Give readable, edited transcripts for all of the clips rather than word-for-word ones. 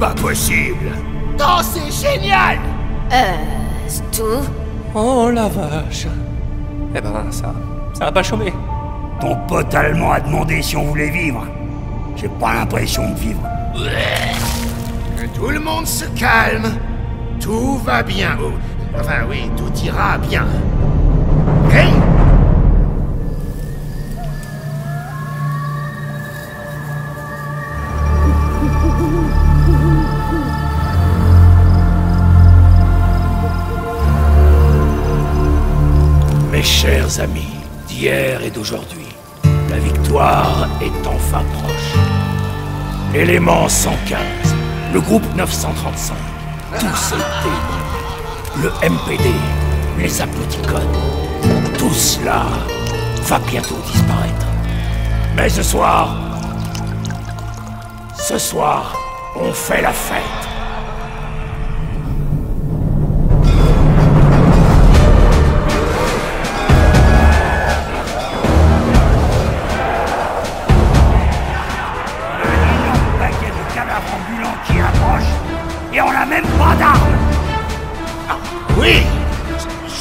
Pas possible. Oh, c'est génial. C'est tout? Oh la vache. Eh ben, ça va pas chômer. Ton pote allemand a demandé si on voulait vivre. J'ai pas l'impression de vivre. Que tout le monde se calme. Tout va bien. Enfin, oui, tout ira bien. Hey! Mes chers amis, d'hier et d'aujourd'hui, la victoire est enfin proche. Élément 115, le groupe 935, tous étaient, le MPD, les apothicons, tout cela va bientôt disparaître. Mais ce soir, on fait la fête. Un paquet de cadavres ambulants qui approche et on n'a même pas d'armes. Ah, oui,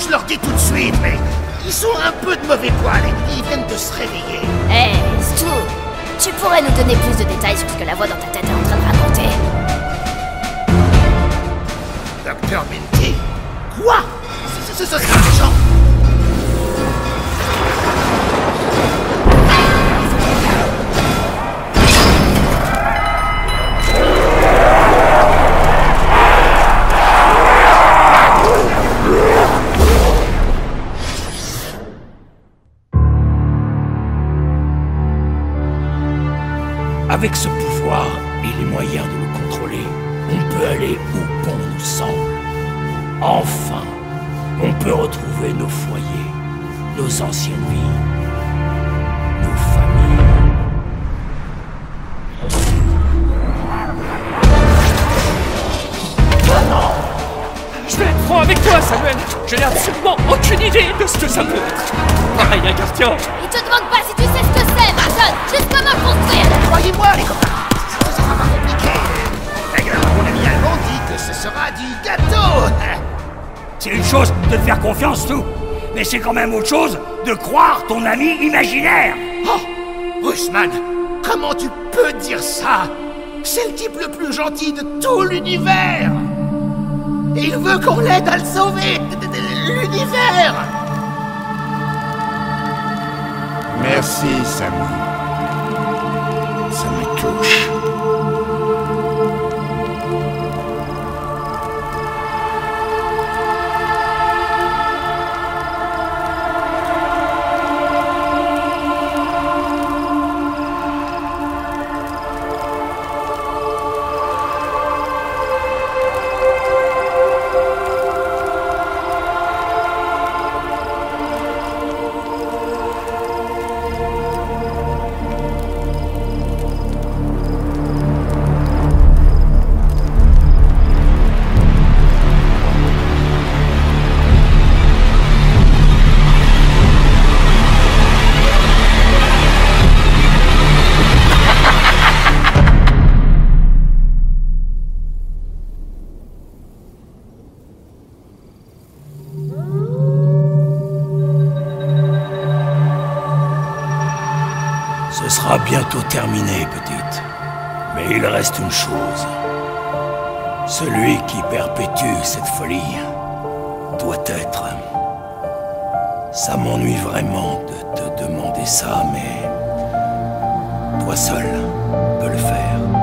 je leur dis tout de suite, mais ils sont un peu de mauvais poil et ils viennent de se réveiller. Hey, c'est tout. Tu pourrais nous donner plus de détails sur ce que la voix dans ta tête est en train de raconter? Docteur Minty? Quoi? Ce sera méchant! Avec ce pouvoir et les moyens de le contrôler, on peut aller où bon nous semble. Enfin, on peut retrouver nos foyers, nos anciennes vies, nos familles. Non, je vais être franc avec toi, Samuel. Je n'ai absolument aucune idée de ce que ça peut être. Pareil à Gardien. Il te demande pas si tu sais ce que c'est, Martin. Juste comme un construire. Croyez-moi, les copains, ça sera pas compliqué. D'ailleurs, mon ami allemand dit que ce sera du gâteau. C'est une chose de te faire confiance, tout. Mais c'est quand même autre chose de croire ton ami imaginaire. Oh, Rusman, comment tu peux dire ça? C'est le type le plus gentil de tout l'univers. Il veut qu'on l'aide à le sauver, l'univers! Merci, Samy. Ça me touche. Ce sera bientôt terminé, petite. Mais il reste une chose. Celui qui perpétue cette folie doit être... Ça m'ennuie vraiment de te demander ça, mais... Toi seul peux le faire.